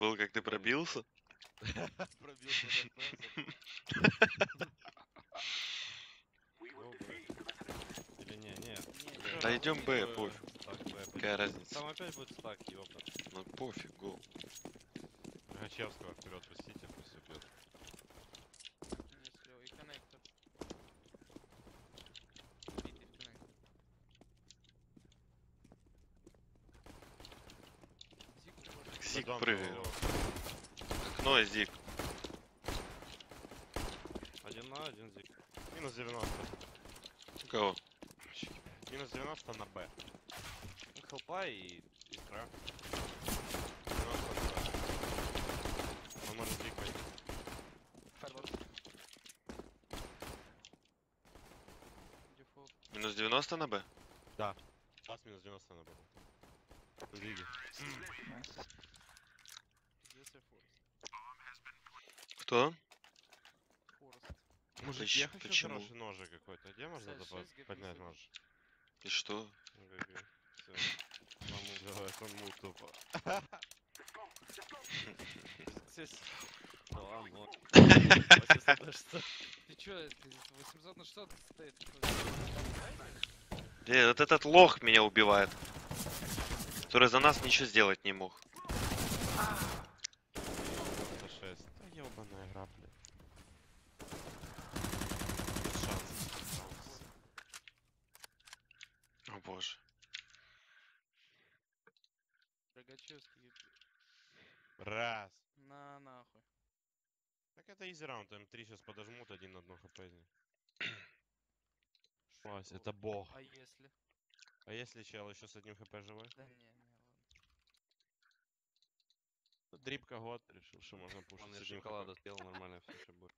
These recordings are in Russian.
Был, как ты пробился? Пробился. Или не, нет. Да идем Б, пофиг. Какая разница? Там опять будет стак, ёпта. Ну пофиг, гол. Гачевского вперед, пустите, пусть убьет. Зик прыгает. Окно, Зик. Один на один, Зик. Минус 90. У кого? Минус 90 на Б. Хелпа и искра. 90 на Б. Можно Зик пойти. Минус 90 на Б? Да. Сейчас минус 90 на Б. Зиги. Кто? Может, я хочу почему? Хороший ножи какой-то. Где можно поднять нож? И что? Маму тупо. Ты чё, 800 на что стоит? Блин, вот этот лох меня убивает. Который за нас ничего сделать не мог. О боже. Рогачевский. Раз. На нахуй. Так это изи раунд, М3 сейчас подожмут, 1 на 1 хп. Шмась, это бог. А если? А если чел еще с 1 хп живой? Да не. Дрипка год решил, что можно пушить. Он шоколада съел, нормально все еще будет.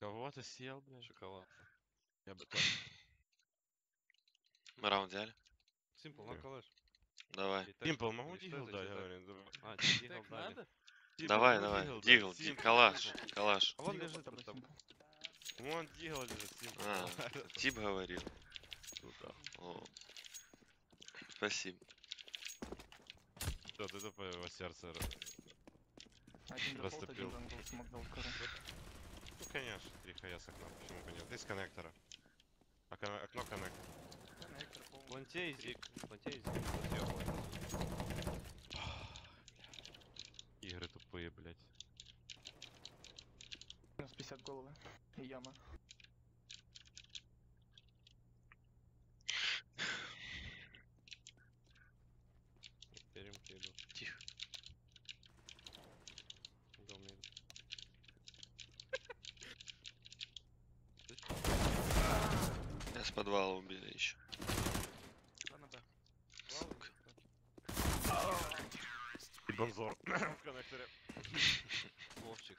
Кого ты съел, блядь? Шоколад. Я бы тоже. Мы раунд взяли. Симпл, нам коллаж. Давай. Симпл, могу дигл дать, говорю. А, дигл надо? Давай, давай. Дигл, коллаж, коллаж. А вот лежит там. Вон дигл лежит, Симпл. А, Тип говорил. Спасибо. Да, ты тупо его сердце растопил. Ну конечно, 3 хая с окна, почему бы нет? Ты с коннектора. Окно коннектор. Плантей зик, плантей зик. Игры тупые, блять. У нас 50 головы и яма. Тихо. Меня с подвала убили еще. Сука. И бонзор в коннекторе. Вовчик,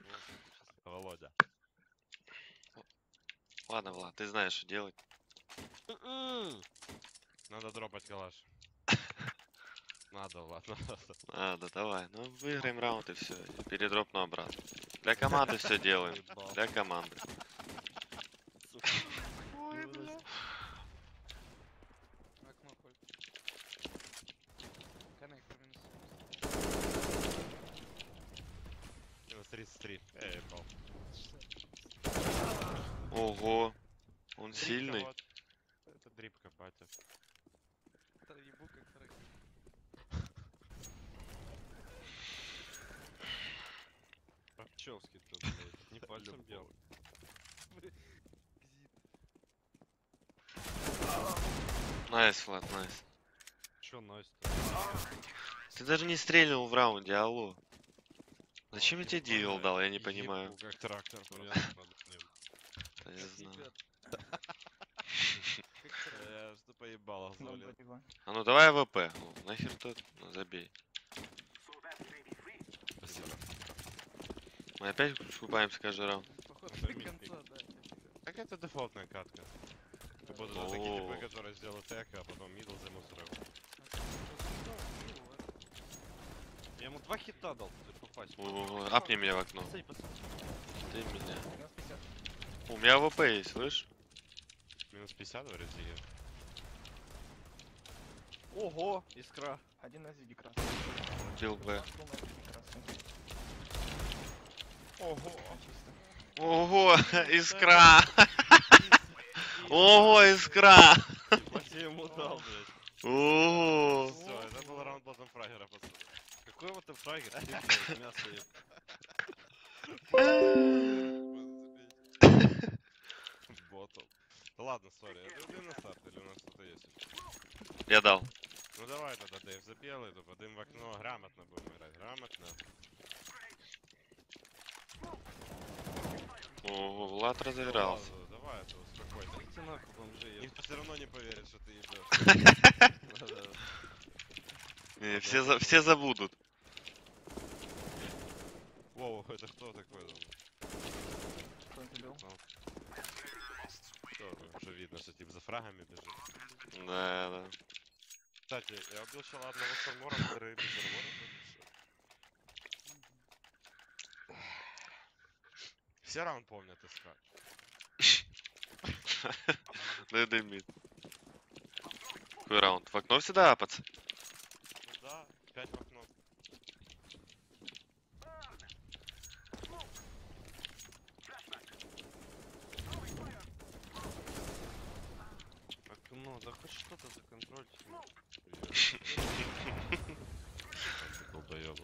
Володя. Ладно, Влад, ты знаешь, что делать. Надо дропать калаш. Надо, ладно. Надо, давай. Ну, выиграем раунд и все. Передропну обратно. Для команды все делаем. Для команды. Ой, бля. Минус 33. Эй, бал. Ого. Он сильный. Это дрипка, батя. Рогачевский тут, не пальцем делал. Найс, Влад, найс. Чё найс-то? Ты даже не стрельнул в раунде, алло. Зачем я тебе дивил дал, я не понимаю. Как трактор, да я знаю. Я что поебало залил. А ну давай АВП, нахер тот, забей. Мы опять скупаемся каждый раунд. Так это дефолтная катка. Это будут такие типы, которые сделают эк, а потом мидл займут сразу. Я ему 2 хита дал, апни меня в окно. Ты меня. У меня АВП есть, слышь? Минус 50 в резине. Ого, искра. Один на зиге красный. Дил Б. Ого! Ого, искра! Ого, искра! Я ему дал, блядь. Ого! Все, это был раунд базом фрагера, пацаны. Какой вот ты фрагер? Мясо еб. Ботл. Ладно, сори, это ты на старт или у нас что-то есть? Я дал. Ну давай тогда, Дэйв, запелый, тупо дым в окно, грамотно будем играть, грамотно. О, Влад разыгрался. О, давай, это успокойся. Идите нахуй, бомжи, им все равно не поверят, что ты ебёшь. Все забудут. Воу, это кто такой? Уже видно, что тип за фрагами бежит. Да, да. Кстати, я убил еще ладно с армором, который без армора. Все раунд помнят искать. Да и дымит. Какой раунд? В окно всегда апаться? Ну да, 5 в окно. Ну, да хоть что-то законтролить. Долбоёбы.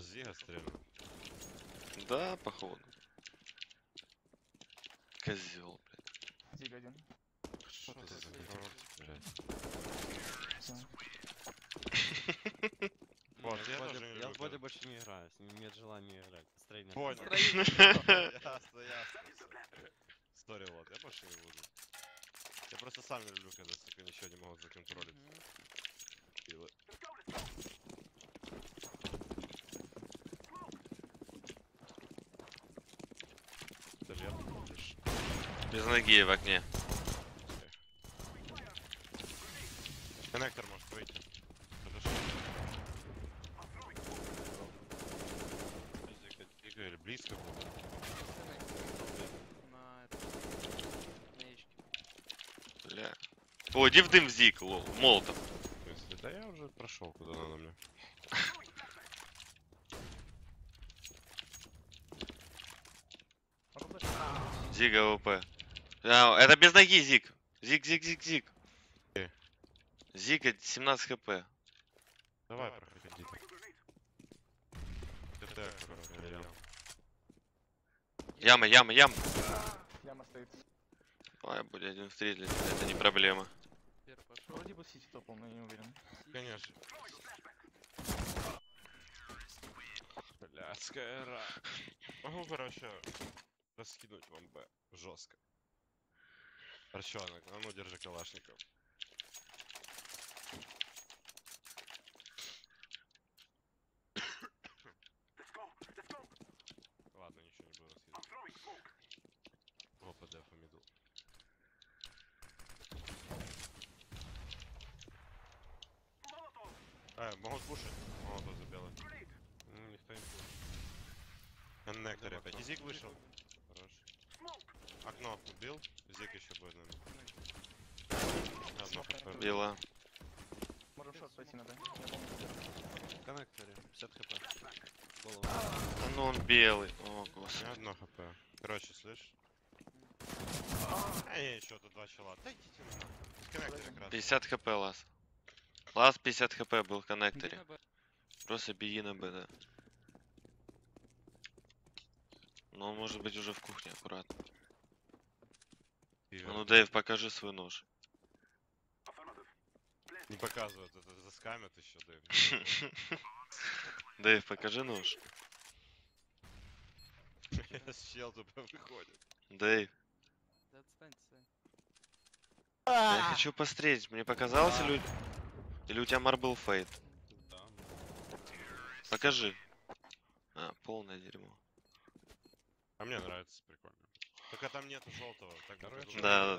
Зига стрелял. Да, походу. Козёл, блядь. Зига один. Что ты за контроль, блядь? Я в боди больше не играю, нет желания играть. Строение. Понял. Ясно, ясно. Сори, вот, я больше не буду. Я просто сам не люблю, когда столько ничего не могут законтролить. Без ноги в окне. Коннектор может выйти. Близко было. Бля. О, иди в дым, зик, молотом. Да я уже прошел куда надо, бля. Зиг АВП. Это без ноги, зик. Зик. Зик, это 17 хп. Давай, проходи. Яма. Яма стоит. Ой, будет 1 в 3, это не проблема. Вроде бы сити топом, но я не уверен. Конечно. Блядская ра. Могу, короче, раскинуть вам Б. Жестко. Порчонок, а ну держи калашников. Могут слушать? Молодой забелый. Ну, никто не слушает. Коннектор опять. Зиг вышел. Хорош. Окно убил. Зиг еще будет на меня. Била. Можем шот пойти надо. Коннекторе. 50 хп. А ну он белый. О, господи. Не одно хп. Короче, слышь? А не, еще тут 2 чела. Да идите на. 50 хп лаз. Лаз 50 хп был в коннекторе. Просто беги на Б, да. Но он может быть уже в кухне, аккуратно. А ну, Дэйв, покажи свой нож. Не показывают, это заскамят еще, Дэйв. Дэйв, покажи нож. Чел тупо выходит. Дэйв. Я хочу пострелять, мне показалось, люди... Или у тебя Marble Fate? Да. Покажи. А, полное дерьмо. А мне нравится, прикольно. Только там нету желтого. Так, короче, да.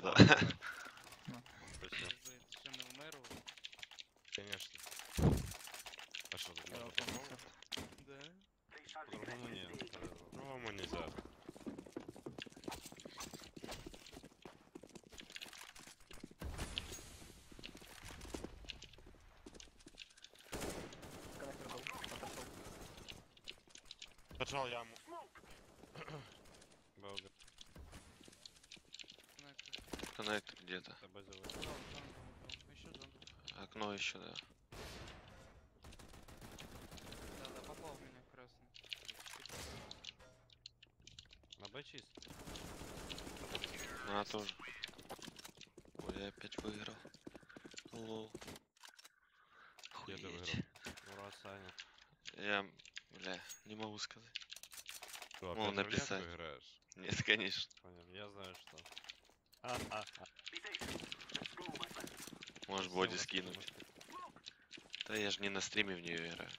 Конечно. А что тут? Да. По-другому нет. По-другому нельзя. Поджал яму. Белгер. Коннект где-то. Окно еще, да. Да, попал в меня красный. На Б чист. На тоже. Ой, я опять выиграл. Лол. Хуеть. Я выиграл. Ура, Саня. Я, бля, не могу сказать. Что, опять написать. Нет, конечно. Понял, я знаю, что. Можешь боди скинуть. Да я же не на стриме в нее играю.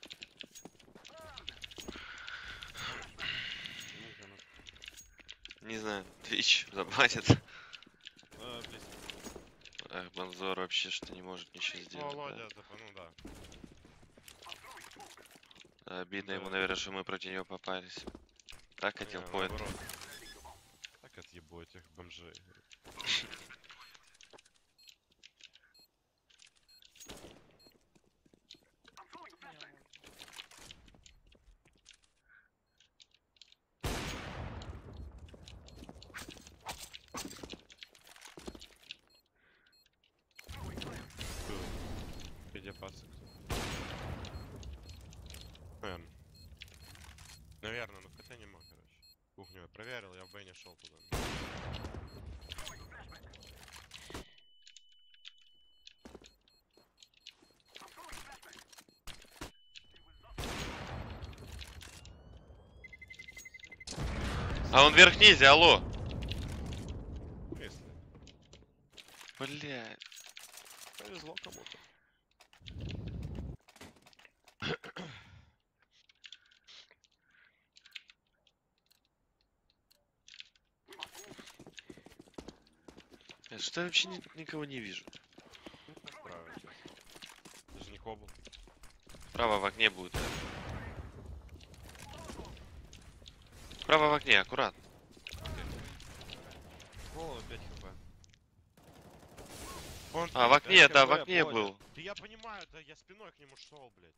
Не знаю, Twitch забанит. Эх, Банзор вообще что не может ничего сделать. Володя, да. Ну, да. Да, обидно, да, ему, наверное, что мы против него попались. Так хотел поэт. Так отъебу этих бомжей. Где пасы? Наверное, но хотя не мог, короче. Кухню я проверил, я в Б не шел туда. А он вверх низи, алло! Блядь. Повезло кому-то. Что я вообще никого не вижу? Справа, даже не хобл. Право в окне будет. Право в окне, аккуратно. Голову опять хп. А, в окне, да, в окне был. Да я понимаю, да я спиной к нему шел, блядь.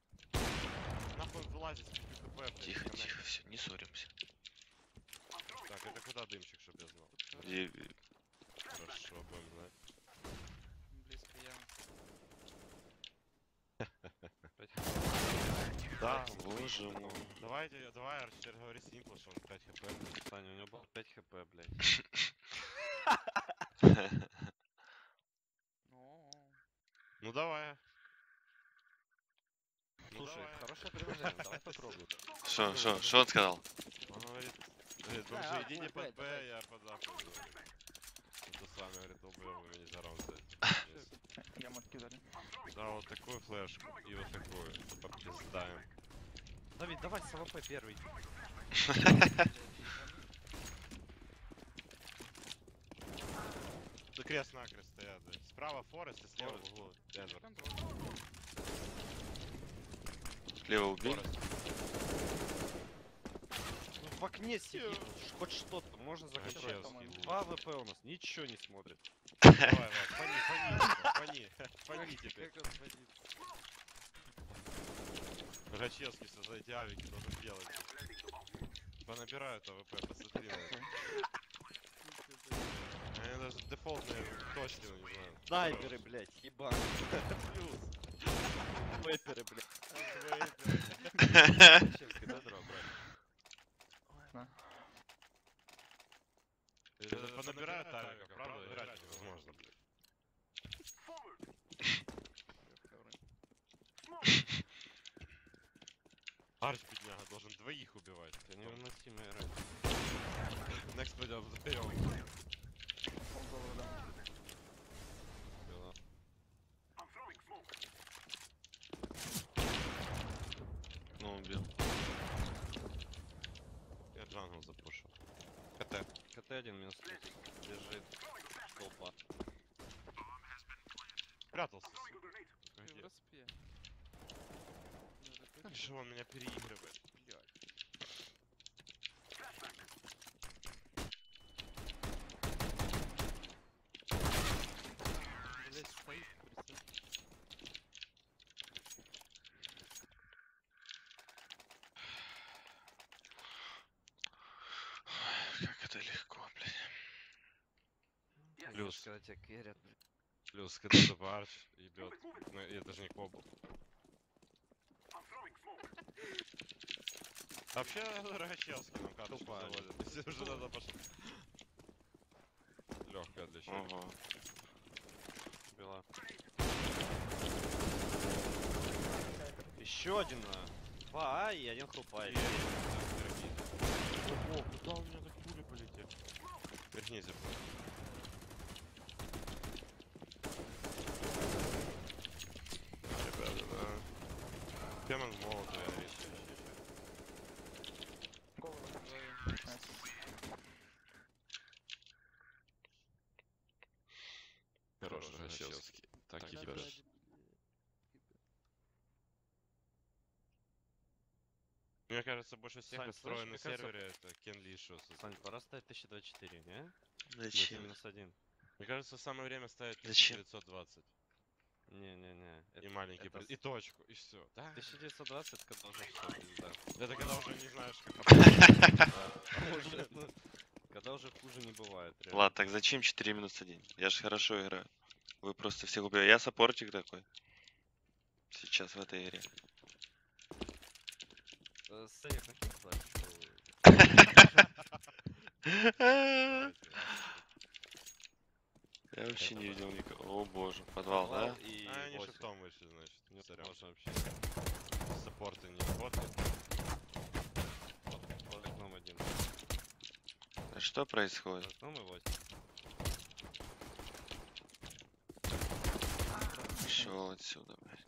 Нахуй вылазить с хп, блядь. Тихо, тихо, все, не ссоримся. Так, это куда дымчик, чтоб я знал? Где... Хорошо, будем знать. Близко яму. Да, боже мой. Давайте, давай, Арчер, говори симпл, что он 5 хп. Саня, у него было 5 хп, блядь. Ну давай. Слушай, хорошее предложение, давай попробуем. Что он сказал? Он говорит, бомжи, иди не под Б, я под А. С вами, говорит, долбоёбы, вы не заработаете. Яму откидали. Да, вот такую флешку и вот такую. Попиздаем. Давид, давай с АВП первый. Да крест-накрест стоят. Справа Форест и слева углу. Слева убей. В окне сидит, хоть что-то можно закачать. Два АВП у нас, ничего не смотрит. Давай, фони теперь. Рачевский, за эти авики должен делать. Понабирают АВП, посмотри. Они даже дефолтные точки, не знаю. Снайперы, блядь, ебаные. Плюс. Вейперы, блядь. Рачевский, да, дрова, блядь. Это понабирают тарика, правда? Играть невозможно, блядь. Арч, бедняга, должен двоих убивать. Это невыносимо играть. Next пойдем за первым. Ну, убил. Джангл запушил. КТ. КТ-1 минус 3. Бежит. Толпа. Прятался. Как же он меня переигрывает? плюс, когда тебя керят, плюс, когда забарж ебет. Ну, это же не клоп. Вообще, расчелся, нам карточку заводят. Если уже надо пошли. Легкая для человека. Бела. Еще один, два, и один хлопай. О, куда у меня так пули полетели? Верхней зеркало. Ребята, да. Пемон в молоту я рисую. Хорош, Рощевский. Так и берешь. Мне кажется, больше всех построен на сервере, это Кен Лишус. Сань, пора ставить 1024, не? Зачем? Минус один. Мне кажется, самое время ставить 1920. Не-не-не. И маленький, и точку, и все. 1920 это когда уже что-то. Это когда уже не знаешь, как. Когда уже хуже не бывает. Ладно, так зачем 4 минус 1? Я же хорошо играю. Вы просто всех убили. Я саппортик такой. Сейчас в этой игре. Я вообще не видел никого. О боже, подвал, да? А они шифтом вышли, значит. Не сорян, можно вообще. Саппорты не работают. Под окном один. А что происходит? Шел отсюда, блядь.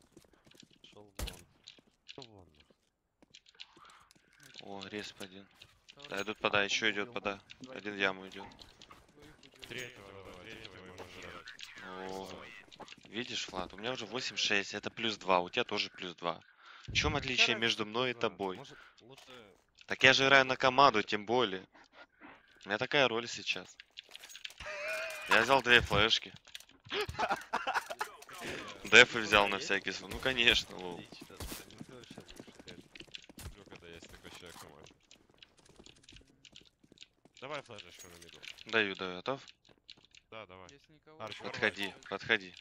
Шел вон. О, респ один. Да, идут пода, еще идет пода. Один яму идет. О, видишь, Влад, у меня уже 8-6, это плюс 2, у тебя тоже плюс 2. В чем отличие между мной и тобой? Так я же играю на команду, тем более. У меня такая роль сейчас. Я взял две флешки. Дефы взял на всякий случай. Ну конечно, лол. Давай флешечку на миду. Даю, готов? Да, давай. Подходи, подходи.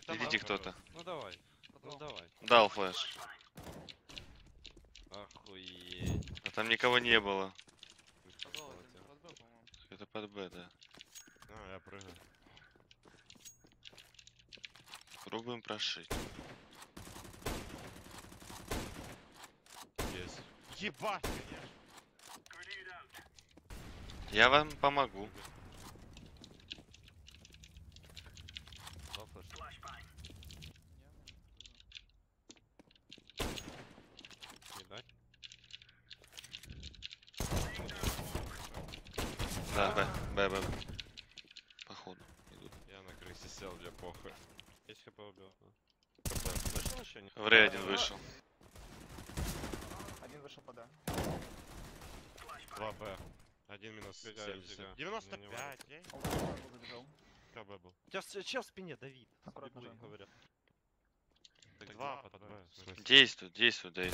Впереди кто-то. Ну давай, ну давай. Дал флеш. Охуеть. А там никого не было. Это под Б, да. А, я прыгаю. Пробуем прошить. Есть. Ебать, конечно. Я вам помогу. Да, Б. Походу идут. Я на крысе сел, для похуй. Есть хп убил. В Ре один вышел. Один вышел пода. 2Б. 1 минус 70. 95, я забежал. КБ был. Че в спине давит? Аккуратно говорят. Так 2 под Б. Действуй, Дэйв.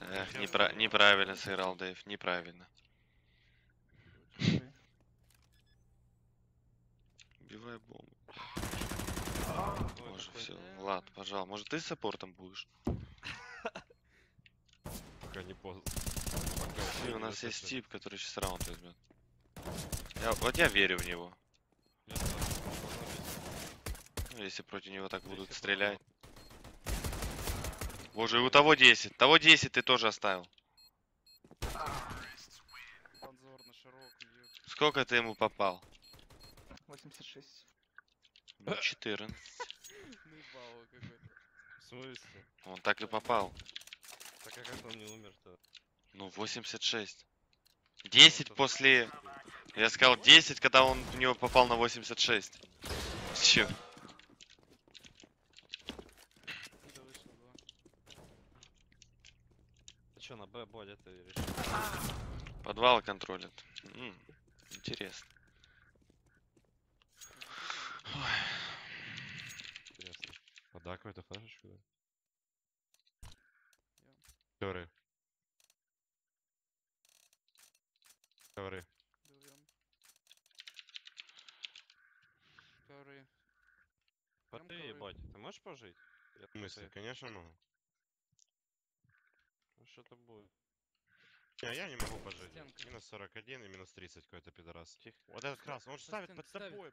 Эх, неправильно сыграл, Дэйв, неправильно. Убивай бомбу. Боже, все. Влад, пожалуй, может ты саппортом будешь? Пока не поздно. У нас есть тип, который сейчас раунд возьмет. Вот я верю в него. Ну, если против него так будут стрелять. Боже, и у того 10. Того 10 ты тоже оставил. Сколько ты ему попал? 86. 14. В смысле? Он так и попал. Так а как он не умер-то? Ну 86. 10 после... Я сказал 10, когда он в него попал на 86. Чё? А чё, на Б болит? Подвал контролит. Интересно. Интересно. Пода какой-то флешечку, да? Который? Ковры. Коты, ебать, ты можешь пожить? Я в смысле, конечно могу. Ну что-то будет. А я не могу пожить. Стенка. Минус 41 и минус 30 какой-то пидорас. Тихо. Вот этот красный, он же ставит под собой.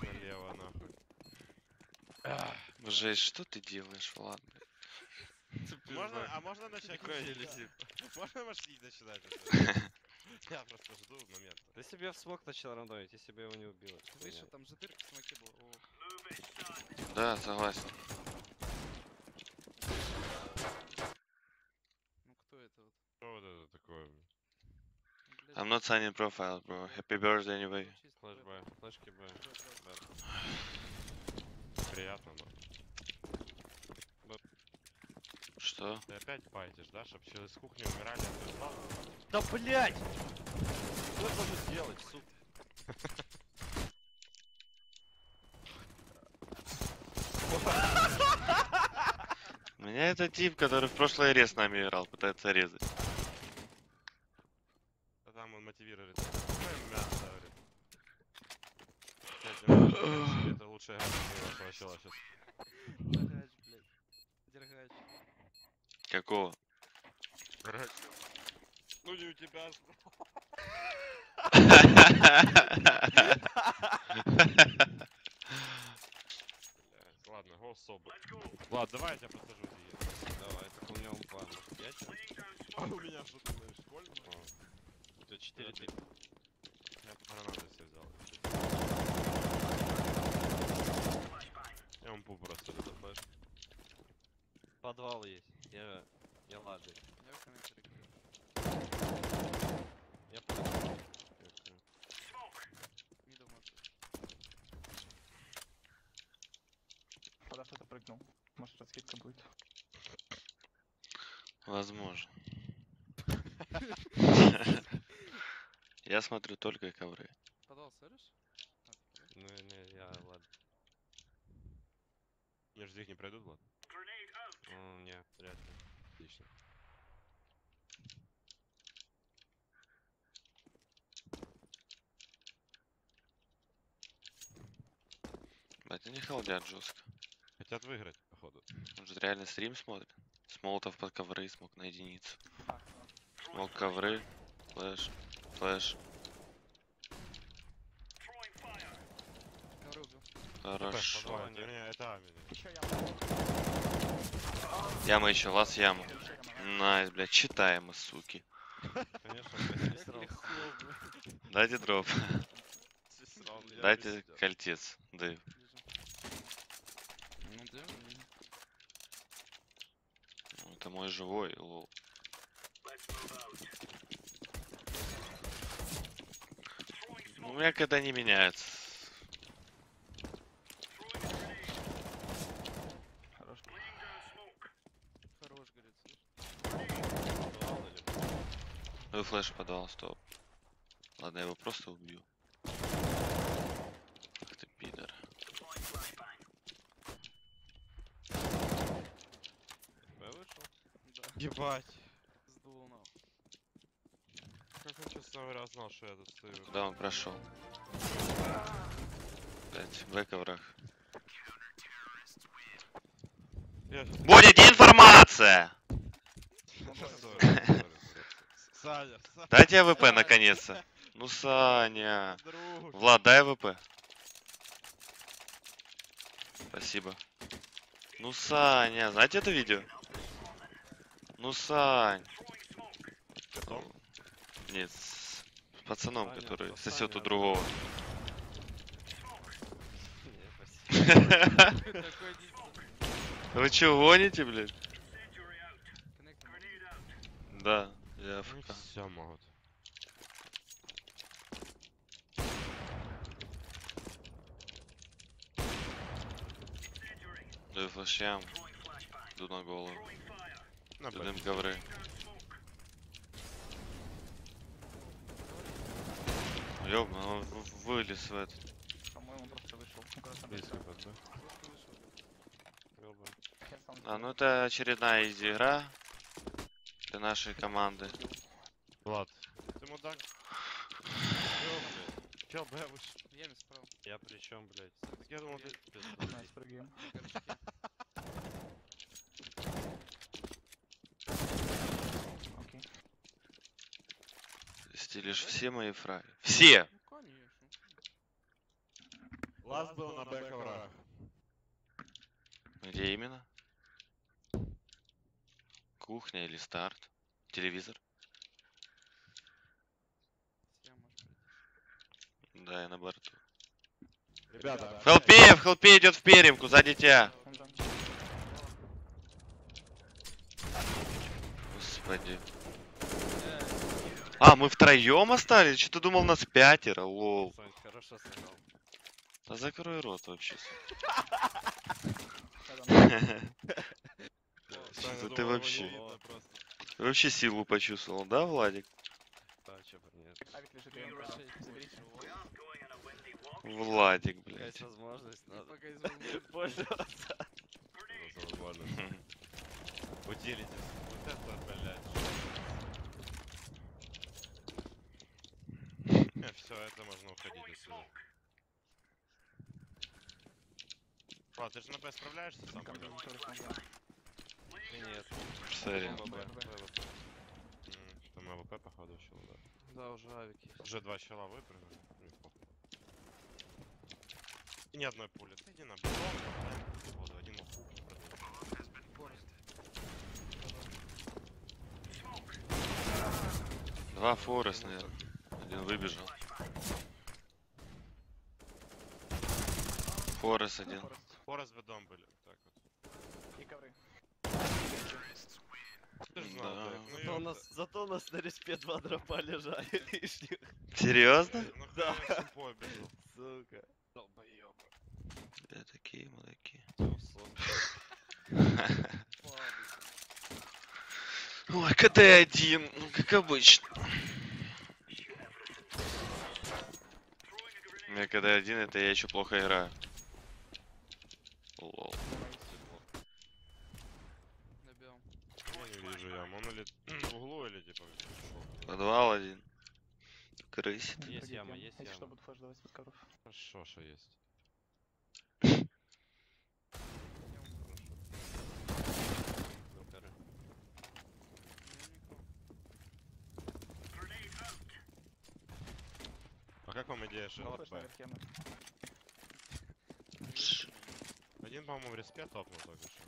Налево, нахуй. Жесть, что ты делаешь, ладно. Можно, а можно начать? Можно машлить начинать? Я просто жду момента. Ты себе в смок начал рандомить, я себе его не убил. Слышал, там же дырка в смоке была. Да, согласен. Ну кто это вот? Что вот это такое? I'm not signing profile, bro. Happy birthday anyway. Флэш бай, флешки бай. Приятно, но... Что? Ты опять пайтишь, да? Чтоб через кухню умирали, а ты ладно? Да блять! Что я должен сделать, сука? У меня это тип, который в прошлый рез с нами играл, пытается резать. А там он мотивирует. Это лучшая игра, что я сейчас. Дергач, блядь. Дергач. Какого? Дергач. Ну не у тебя. Ладно, голособы. Ладно, давай я тебя посажу. Давай, так у меня он план. У меня что-то на школе. У тебя 4 типа. Я по гранату все взял. Я умпу просто добавляю. Подвал есть. Я лажу. Я в коннекторе. Я подвал. Не думаю. Куда кто-то прыгнул. Может раскидка будет. Возможно. Я смотрю только ковры. Подвал сыришь? Не, я ладно. Между здесь не пройдут, ладно? Нет, вряд ли. Отлично. Блять, они холдят жестко. Хотят выиграть, походу. Он же реально стрим смотрит. Смолотов под ковры, смог на единицу. Смог ковры, флэш, флэш. Хорошо. Яма еще, лаз яма. Найс, блядь, читаемо, суки. Дайте дроп. Дайте кольтец, Дэйв. Это мой живой, лол. У меня когда не меняется. Ну и флеш подал, стоп. Ладно, я его просто убью. Ах ты пидор. Я вышел? Да. Ебать. Сдул нахуй. Как он честно говоря знал, что я тут стою. Куда он прошел? Блять, бэка враг. Будет информация! Саня, Саня. Дайте АВП наконец-то. Ну, Саня. Друг. Влад, дай АВП. Спасибо. Ну, Саня, знаете это видео? Ну, Сань. Котом? Нет, с пацаном, Саня, который сосет Саня, у другого. Вы чё, гоните, блядь? Да. Я фука. Все могут. Да флешем. Иду на голову. Идем ковры. Ёбан, он вылез в этот. По-моему, просто вышел. А ну это очередная игра. Нашей команды. Влад, ты мудак. Чё, бля, вышел? Я не справа. Я Я причем, блядь. Так я думал, ты... Нас прыгаем. Окей. Стелишь все мои фраги. Все! Ну, конечно. Лаз был на бэк оврага. Где именно? Кухня или старт? Телевизор? Да, я на борту. Ребята, в хелпе идет в перемку, за дитя. Господи. А, мы втроем остались? Что ты думал, нас пятеро? Лол. Да закрой рот вообще. Что ты вообще? Вообще силу почувствовал, да, Владик? Владик, блядь. Уделитесь. Вот это, блядь. Все, это можно уходить отсюда. А, ты же на П справляешься сам? Нет. Сори. Там АВП, походу, еще удар. Да, уже авики. Уже два щела выпрыгнули. И ни одной пули. Ты иди на бетон, поставим воду, один ухук. Два Форест, наверное. Один выбежал. Форест один. Форест в дом были. Так вот. И ковры. Да. Зато у нас на респе 2 дропа лежали лишних. Серьезно? Да. Сука. Да такие молодки. Ой, КТ-1, ну как обычно. У меня КТ-1, это я еще плохо играю. Лол. Вижу яму, он или в углу, или типа подвал один. Крысит. Есть яма, есть яма. Что буду флеш давать под коров? Хорошо, что есть. А как вам идея шелл? Один, по-моему, в респе топнул только что.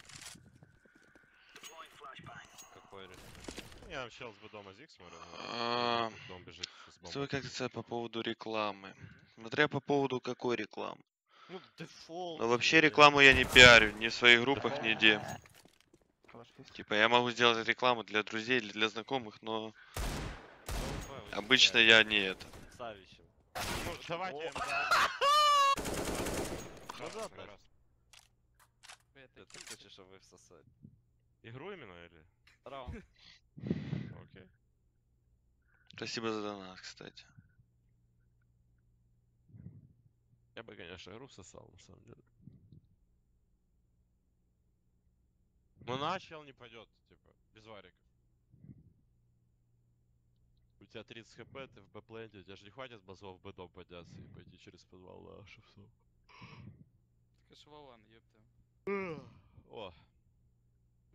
Я общался бы дома Зиг, смотрю. Дом бежит с бомбой. Вы как-то по поводу рекламы. Смотря по поводу какой рекламы. Ну, дефолт. Но вообще рекламу я не пиарю, ни в своих группах, нигде. Типа я могу сделать рекламу для друзей или для знакомых, но обычно я не это. Ты хочешь, чтобы всосать? Игру именно или? Раунд. Окей. Спасибо за донат, кстати. Я бы, конечно, игру всосал, на самом деле. Но начал не пойдет, типа, без вариков. У тебя 30 хп, ты в Б-пленте, у тебя же не хватит базов в Б-дом подняться и пойти через подвал на шевцов. Так аж валан, ёпта. О.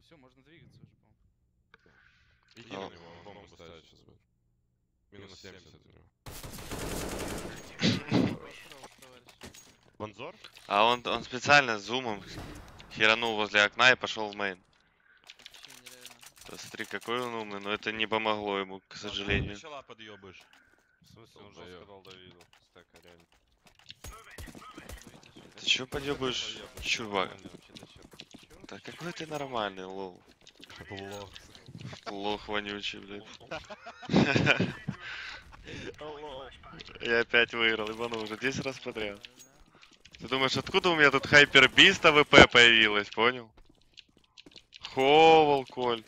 Все, можно двигаться уже, по-моему. Иди на него, он бомбу ставит сейчас будет. Минус 70 у него. Бонзор? А он специально зумом херанул возле окна и пошел в мейн. Смотри, какой он умный, но это не помогло ему, к сожалению. Начала подъебышь. В смысле, он жестко дал Давиду. Стека, реально. Ты чё подъебышь, чувак? Да какой ты нормальный, лол. Лох. Лох вонючий, блядь. Я опять выиграл, ебану, уже 10 раз подряд. Ты думаешь, откуда у меня тут хайпербист АВП появилась, понял? Ховал, Коль.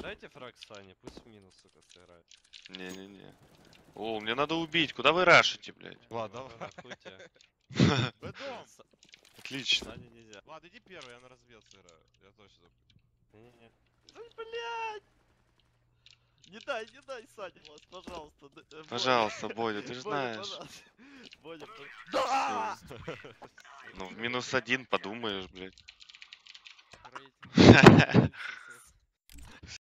Дайте фраг Сане, пусть минус, сука, сыграет. Не-не-не. О, мне надо убить, куда вы рашите, блядь? Ладно, хуй тебя. Отлично. Ладно, иди первый, я на разведке играю. Я точно запутал. Блядь! Не дай, Саня, вас, пожалуйста. Пожалуйста, Боля, ты же знаешь. Боля, да! Ну, в -1 подумаешь, блядь.